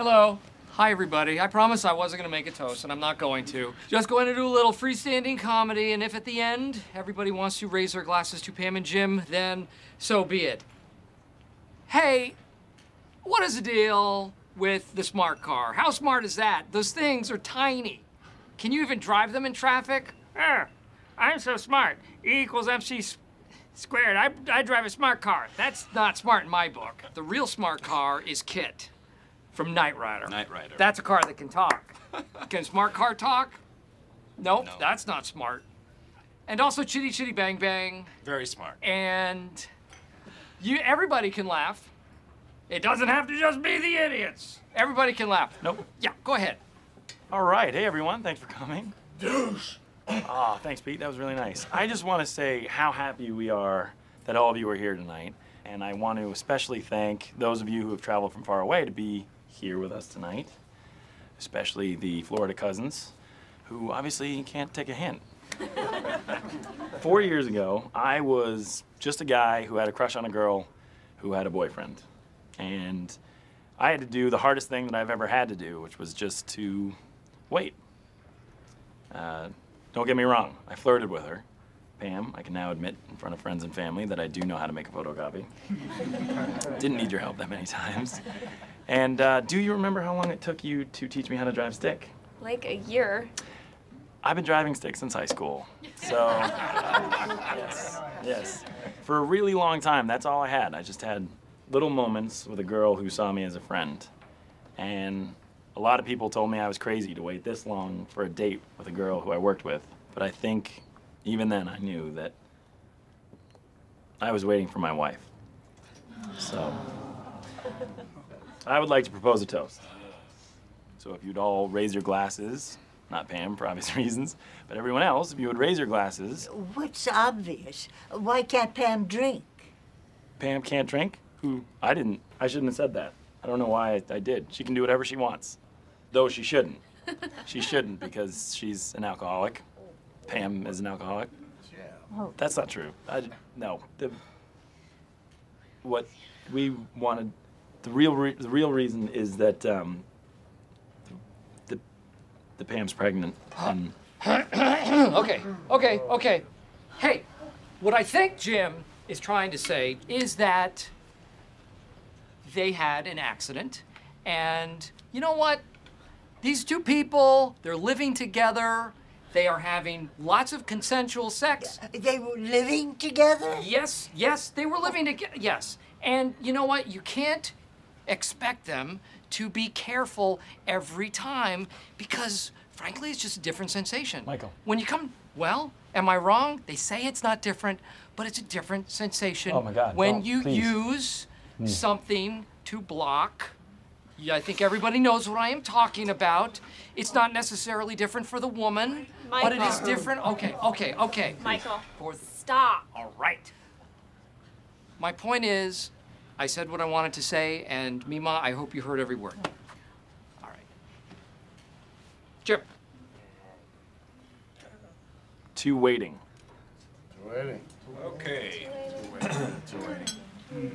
Hello. Hi, everybody. I promised I wasn't going to make a toast, and I'm not going to. Just going to do a little freestanding comedy, and if at the end everybody wants to raise their glasses to Pam and Jim, then so be it. Hey, what is the deal with the smart car? How smart is that? Those things are tiny. Can you even drive them in traffic? I'm so smart. E equals MC squared. I drive a smart car. That's not smart in my book. The real smart car is Kit. From Knight Rider. Knight Rider. That's a car that can talk. Can smart car talk? Nope, no, that's not smart. And also Chitty Chitty Bang Bang. Very smart. And everybody can laugh. It doesn't have to just be the idiots. Everybody can laugh. Nope. Yeah, go ahead. All right, hey everyone, thanks for coming. Douche. Ah, thanks Pete, that was really nice. I just want to say how happy we are that all of you are here tonight. And I want to especially thank those of you who have traveled from far away to be here with us tonight, especially the Florida cousins, who obviously can't take a hint. 4 years ago, I was just a guy who had a crush on a girl who had a boyfriend. And I had to do the hardest thing that I've ever had to do, which was just to wait. Don't get me wrong, I flirted with her. Pam, I can now admit in front of friends and family that I do know how to make a photocopy. Didn't need your help that many times. And do you remember how long it took you to teach me how to drive stick? Like a year. I've been driving stick since high school. So, yes. For a really long time, that's all I had. I just had little moments with a girl who saw me as a friend. And a lot of people told me I was crazy to wait this long for a date with a girl who I worked with. But I think even then, I knew that I was waiting for my wife. So, I would like to propose a toast. So if you'd all raise your glasses, not Pam for obvious reasons, but everyone else, if you would raise your glasses. What's obvious? Why can't Pam drink? Pam can't drink? Who? I shouldn't have said that. I don't know why I did. She can do whatever she wants, though she shouldn't. She shouldn't because she's an alcoholic. Pam is an alcoholic. Oh. That's not true. No. What we wanted, the real reason is that the Pam's pregnant. Okay. Hey, what I think Jim is trying to say is that they had an accident, and you know what? These two people, they're living together. They are having lots of consensual sex. They were living together? Yes, they were living together, yes. And you know what? You can't expect them to be careful every time because, frankly, it's just a different sensation. Michael. When you come, well, am I wrong? They say it's not different, but it's a different sensation. Oh, my God. When you use something to block. Yeah, I think everybody knows what I am talking about. It's not necessarily different for the woman, Michael. But it is different. Okay. Michael, stop. All right. My point is, I said what I wanted to say, and Mima, I hope you heard every word. All right. Jim. To waiting. Okay. To waiting.